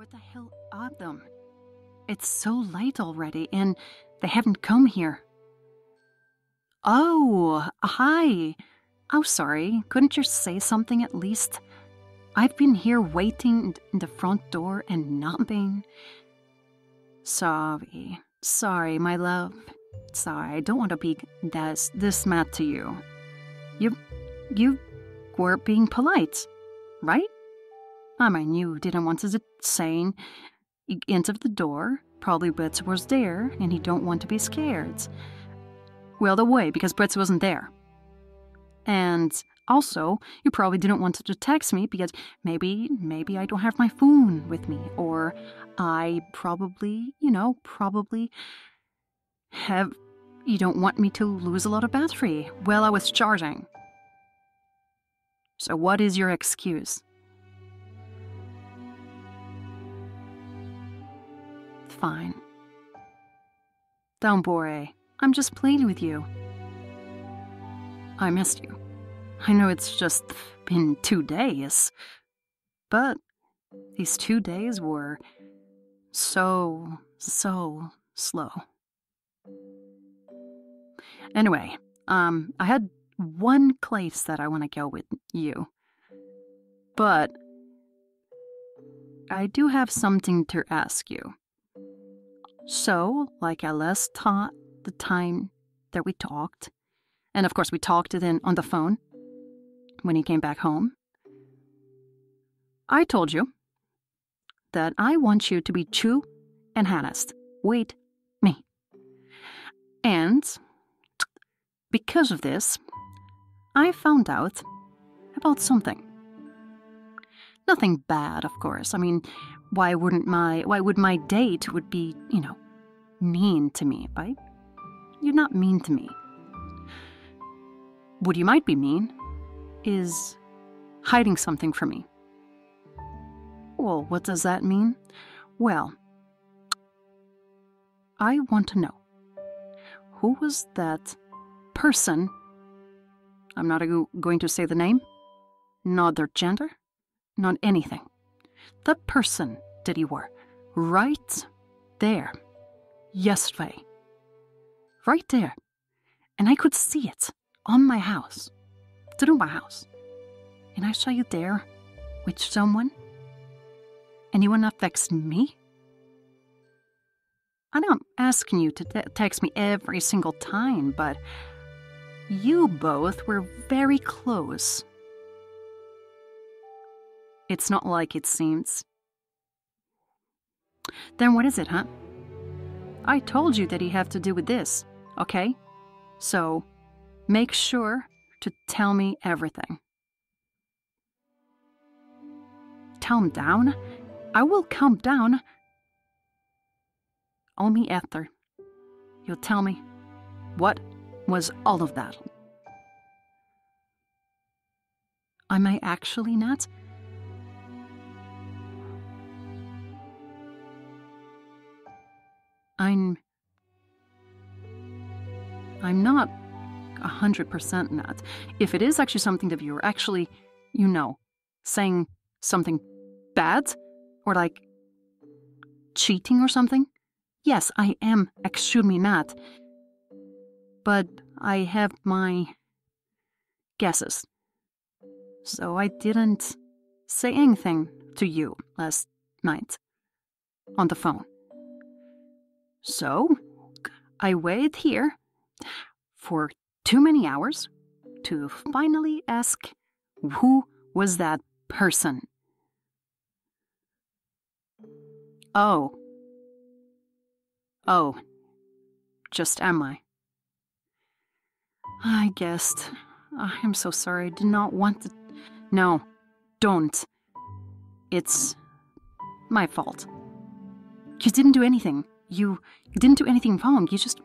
Where the hell are them? It's so late already, and they haven't come here. Oh, hi. I'm sorry. Couldn't you say something at least? I've been here waiting in the front door and nothing. Sorry, my love. Sorry, I don't want to be this mad to you. You were being polite, right? I knew you didn't want to say. You entered the door, probably Brett was there, and he don't want to be scared. Well, the way, because Brett wasn't there. And also, you probably didn't want to text me because maybe I don't have my phone with me, or I probably, you don't want me to lose a lot of battery while I was charging. So what is your excuse? Fine. Don't worry. I'm just playing with you. I missed you. I know it's just been 2 days, but these 2 days were so slow. Anyway, I had one place that I want to go with you, but I do have something to ask you. So, like I last taught the time that we talked, and of course we talked then on the phone when he came back home, I told you that I want you to be true and honest with me. And because of this, I found out about something. Nothing bad, of course. I mean, why would my date would be, mean to me, right? You're not mean to me. What you might be mean is hiding something from me. Well, what does that mean? Well, I want to know, who was that person? I'm not going to say the name, not their gender, not anything. The person that you were right there yesterday. Right there. And I could see it on my house. Through my house. And I saw you there with someone. And you will not vex me? I'm not asking you to text me every single time, but you both were very close. It's not like it seems. Then what is it, huh? I told you that he had to do with this, okay? So, make sure to tell me everything. Calm down. I will calm down. Only after you'll tell me what was all of that. Am I actually not? I'm not 100% not. If it is actually something that you were actually, saying something bad or like cheating or something, yes, I am extremely not. But I have my guesses. So I didn't say anything to you last night on the phone. So, I waited here for too many hours to finally ask, who was that person? Oh, just am I? I guessed. I'm so sorry. I did not want to. No, don't. It's my fault. You didn't do anything. You didn't do anything wrong. You just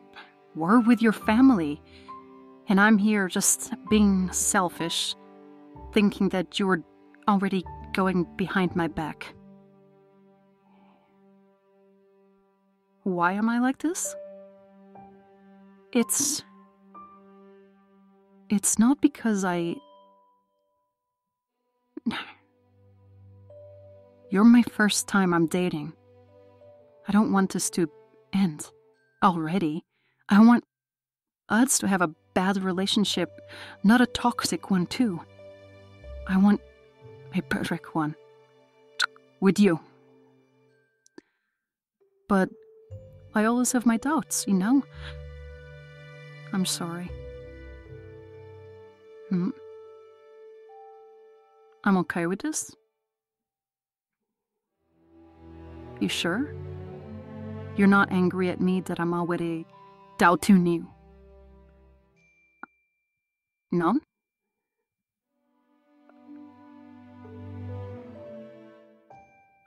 were with your family. And I'm here just being selfish, thinking that you were already going behind my back. Why am I like this? It's not because You're my first time I'm dating. I don't want this to end already. I want us to have a bad relationship, not a toxic one too. I want a perfect one. With you. But I always have my doubts, you know? I'm sorry. I'm okay with this? You sure? You're not angry at me that I'm already doubting you? No?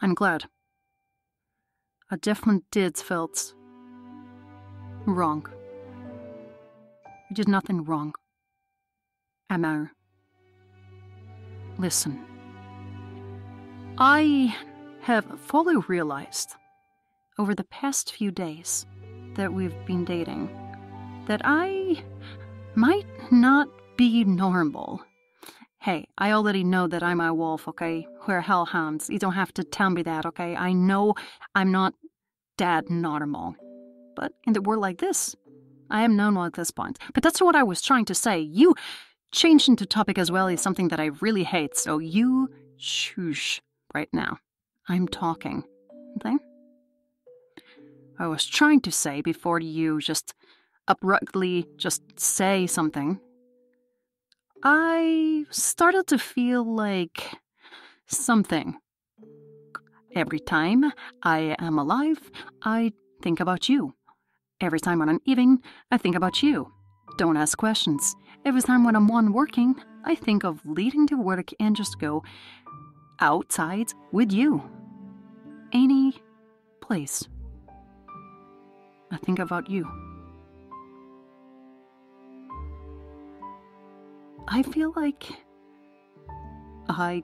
I'm glad. I definitely did felt wrong. I did nothing wrong. Amir. Listen. I have fully realized over the past few days that we've been dating that I might not be normal. Hey, I already know that I'm a wolf, okay? We're hellhounds. You don't have to tell me that, okay? I know I'm not that normal. But in the world like this, I am normal at this point. But that's what I was trying to say. You changing the topic as well is something that I really hate, so you shush right now. I'm talking, okay? I was trying to say before you just abruptly just say something. I started to feel like something. Every time I am alive, I think about you. Every time when I'm eating, I think about you. Don't ask questions. Every time when I'm working, I think of leaving to work and just go outside with you. Any place. I think about you. I feel like I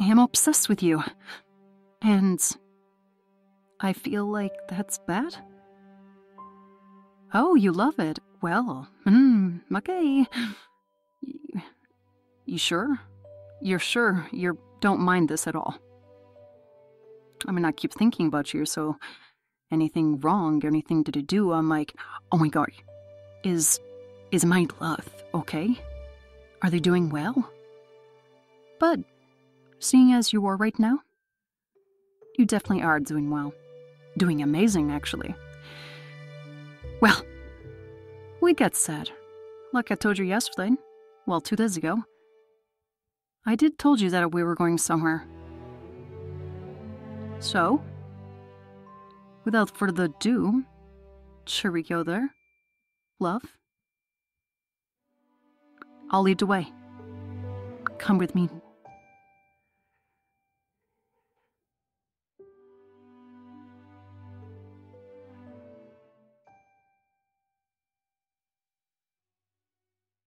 am obsessed with you, and I feel like that's bad. Oh, you love it. Well, okay. You sure? You're sure you don't mind this at all? I mean, I keep thinking about you, so anything wrong, anything to do, I'm like, oh my God, is my love okay? Are they doing well? But, seeing as you are right now, you definitely are doing well. Doing amazing, actually. Well, we got sad. Like I told you yesterday, well, 2 days ago, I did told you that we were going somewhere. So, without further ado, shall we go there? Love? I'll lead the way. Come with me